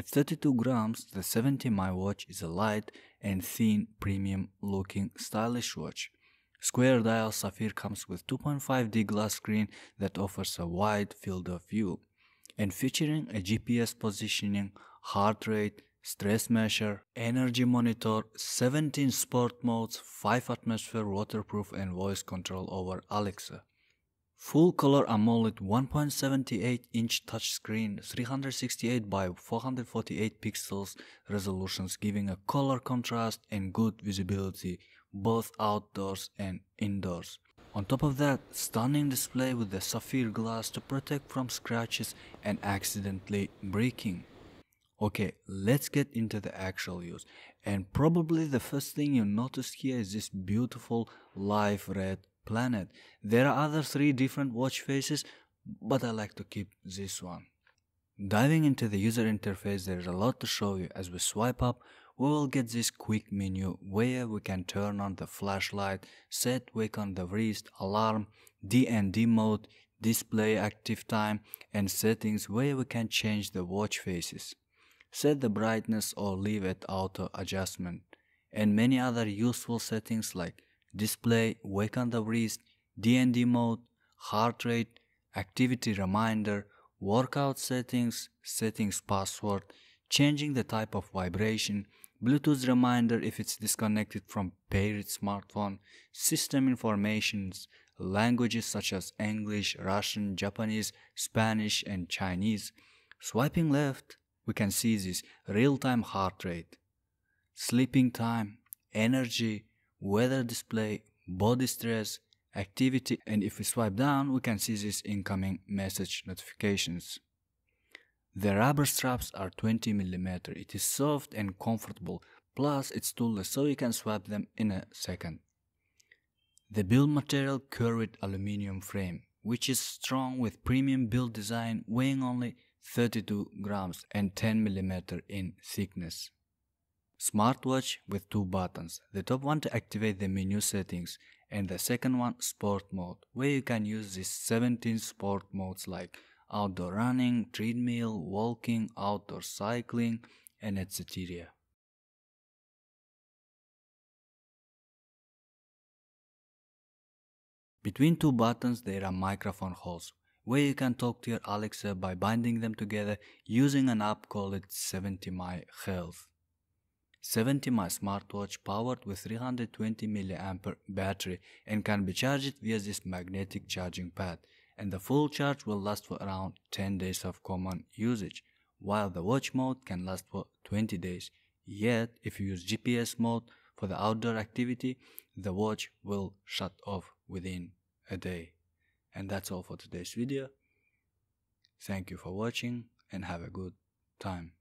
At 32 grams, the 70mai watch is a light and thin premium looking stylish watch. Square dial Saphir comes with 2.5D glass screen that offers a wide field of view and featuring a GPS positioning, heart rate, stress measure, energy monitor, 17 sport modes, 5 atmosphere waterproof and voice control over Alexa. Full color AMOLED 1.78 inch touchscreen, 368 by 448 pixels resolutions, giving a color contrast and good visibility both outdoors and indoors. On top of that, stunning display with the Saphir glass to protect from scratches and accidentally breaking. Okay, let's get into the actual use, and probably the first thing you notice here is this beautiful live red planet. There are other 3 different watch faces, but I like to keep this one. Diving into the user interface, there is a lot to show you. As we swipe up, we will get this quick menu where we can turn on the flashlight, set wake on the wrist, alarm, DND mode, display active time, and settings where we can change the watch faces, set the brightness or leave it auto adjustment, and many other useful settings like display, wake on the wrist, DND mode, heart rate, activity reminder, workout settings, settings password, changing the type of vibration, Bluetooth reminder if it's disconnected from paired smartphone, system informations, languages such as English, Russian, Japanese, Spanish, and Chinese. Swiping left, we can see this real-time heart rate, sleeping time, energy, weather display, body stress, activity, and if we swipe down, we can see this incoming message notifications. The rubber straps are 20mm. It is soft and comfortable, plus it's toolless, so you can swap them in a second. The build material, curved aluminium frame, which is strong with premium build design, weighing only 32 grams and 10mm in thickness. Smartwatch with 2 buttons, the top one to activate the menu settings and the second one sport mode, where you can use these 17 sport modes like outdoor running, treadmill, walking, outdoor cycling, and etc. Between 2 buttons there are microphone holes, where you can talk to your Alexa by binding them together using an app called 70mai Health. 70mai smartwatch powered with 320mAh battery and can be charged via this magnetic charging pad, and the full charge will last for around 10 days of common usage, while the watch mode can last for 20 days. Yet, if you use GPS mode for the outdoor activity, the watch will shut off within a day. And that's all for today's video. Thank you for watching and have a good time.